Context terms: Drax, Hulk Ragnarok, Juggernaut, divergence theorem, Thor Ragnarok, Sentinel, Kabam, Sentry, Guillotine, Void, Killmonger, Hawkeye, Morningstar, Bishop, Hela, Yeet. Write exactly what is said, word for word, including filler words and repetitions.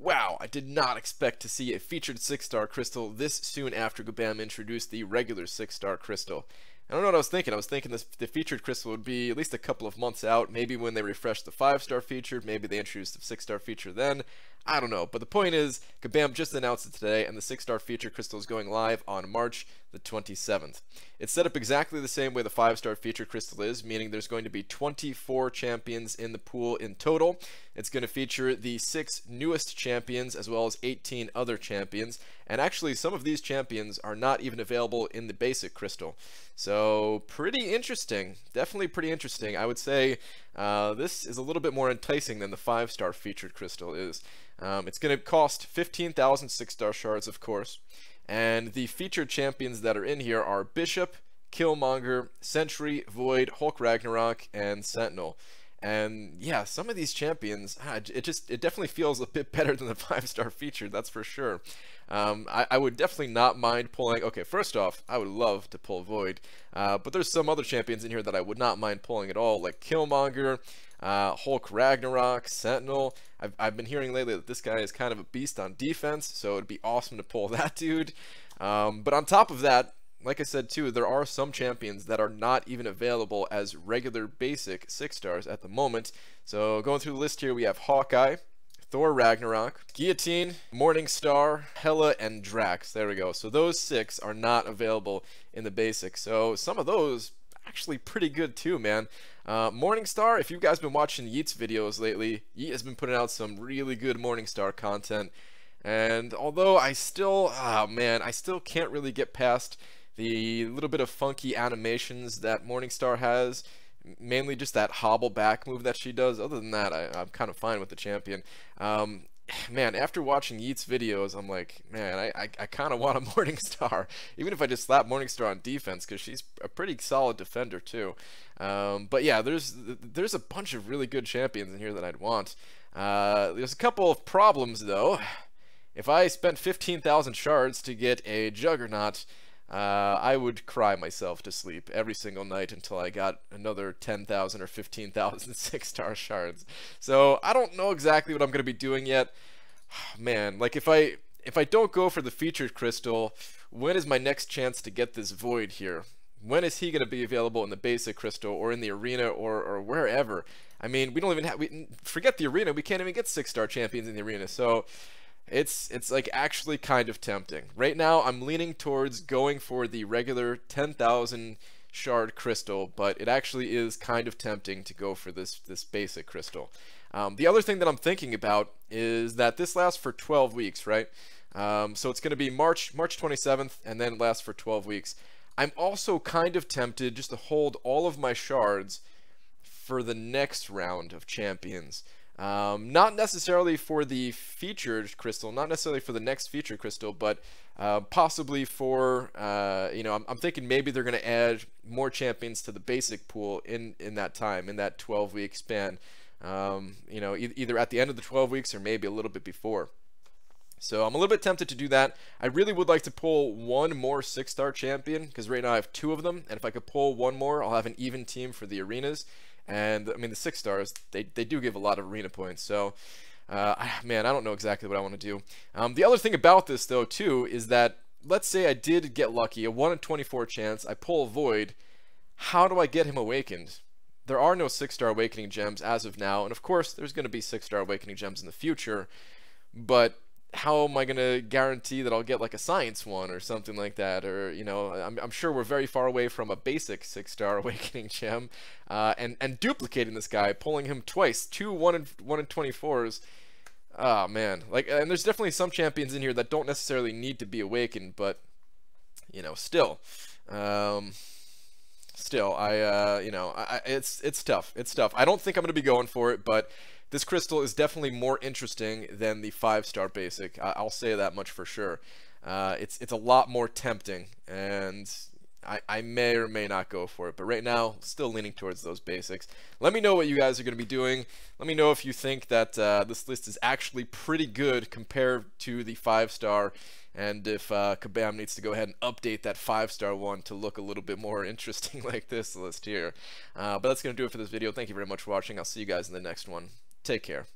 Wow, I did not expect to see a featured six-star crystal this soon after Kabam introduced the regular six-star crystal. I don't know what I was thinking. I was thinking this, the featured crystal would be at least a couple of months out, maybe when they refresh the five-star feature, maybe they introduce the six-star feature then. I don't know, but the point is, Kabam just announced it today, and the six-star feature crystal is going live on March the twenty-seventh. It's set up exactly the same way the five-star feature crystal is, meaning there's going to be twenty-four champions in the pool in total. It's going to feature the six newest champions, as well as eighteen other champions, and actually some of these champions are not even available in the basic crystal. So, pretty interesting. Definitely pretty interesting. I would say uh, this is a little bit more enticing than the five-star featured crystal is. Um, it's going to cost fifteen thousand six-star shards, of course, and the featured champions that are in here are Bishop, Killmonger, Sentry, Void, Hulk Ragnarok, and Sentinel. And yeah, some of these champions, it just it definitely feels a bit better than the five-star feature, that's for sure. Um, I, I would definitely not mind pulling, okay, first off, I would love to pull Void, uh, but there's some other champions in here that I would not mind pulling at all, like Killmonger, uh, Hulk Ragnarok, Sentinel. I've, I've been hearing lately that this guy is kind of a beast on defense, so it'd be awesome to pull that dude. Um, but on top of that, like I said too, there are some champions that are not even available as regular basic six stars at the moment. So going through the list here, we have Hawkeye, Thor Ragnarok, Guillotine, Morningstar, Hela, and Drax. There we go. So those six are not available in the basic. So some of those actually pretty good too, man. Uh, Morningstar, if you guys have been watching Yeet's videos lately, Yeet has been putting out some really good Morningstar content. And although I still, ah, man, I still can't really get past the little bit of funky animations that Morningstar has, mainly just that hobble back move that she does. Other than that, I, I'm kind of fine with the champion. Um, man, after watching Yeet's videos, I'm like, man, I, I, I kind of want a Morningstar. Even if I just slap Morningstar on defense, because she's a pretty solid defender too. Um, but yeah, there's, there's a bunch of really good champions in here that I'd want. Uh, there's a couple of problems, though. If I spent fifteen thousand shards to get a Juggernaut, Uh, I would cry myself to sleep every single night until I got another ten thousand or fifteen thousand six-star shards. So I don't know exactly what I'm going to be doing yet. Man, like if I if I don't go for the featured crystal, when is my next chance to get this Void here? When is he going to be available in the basic crystal or in the arena or, or wherever? I mean, we don't even have, we forget the arena, we can't even get six-star champions in the arena. So It's it's like actually kind of tempting. Right now I'm leaning towards going for the regular ten thousand shard crystal, but it actually is kind of tempting to go for this this basic crystal. Um, the other thing that I'm thinking about is that this lasts for twelve weeks, right? Um, so it's going to be March twenty-seventh and then lasts for twelve weeks. I'm also kind of tempted just to hold all of my shards for the next round of champions. Um, not necessarily for the featured crystal, not necessarily for the next featured crystal, but uh, possibly for, uh, you know, I'm, I'm thinking maybe they're going to add more champions to the basic pool in, in that time, in that twelve-week span, um, you know, e either at the end of the twelve weeks or maybe a little bit before. So I'm a little bit tempted to do that. I really would like to pull one more six-star champion, because right now I have two of them, and if I could pull one more, I'll have an even team for the arenas. And I mean, the six stars, they, they do give a lot of arena points. So, uh, man, I don't know exactly what I want to do. Um, the other thing about this, though, too, is that let's say I did get lucky, a one in twenty-four chance, I pull Void. How do I get him awakened? There are no six-star awakening gems as of now. And, of course, there's going to be six-star awakening gems in the future. But how am I going to guarantee that I'll get, like, a science one or something like that? Or, you know, I'm, I'm sure we're very far away from a basic six-star awakening gem. Uh, and, and duplicating this guy, pulling him twice, two one in twenty-fours. Oh, man. Like, and there's definitely some champions in here that don't necessarily need to be awakened, but, you know, still. Um... Still, I, uh, you know, I, it's it's tough. It's tough. I don't think I'm going to be going for it, but this crystal is definitely more interesting than the five-star basic. I, I'll say that much for sure. Uh, it's it's a lot more tempting, and I, I may or may not go for it. But right now, still leaning towards those basics. Let me know what you guys are going to be doing. Let me know if you think that uh, this list is actually pretty good compared to the five-star. And if uh, Kabam needs to go ahead and update that five-star one to look a little bit more interesting like this list here. Uh, but that's going to do it for this video. Thank you very much for watching. I'll see you guys in the next one. Take care.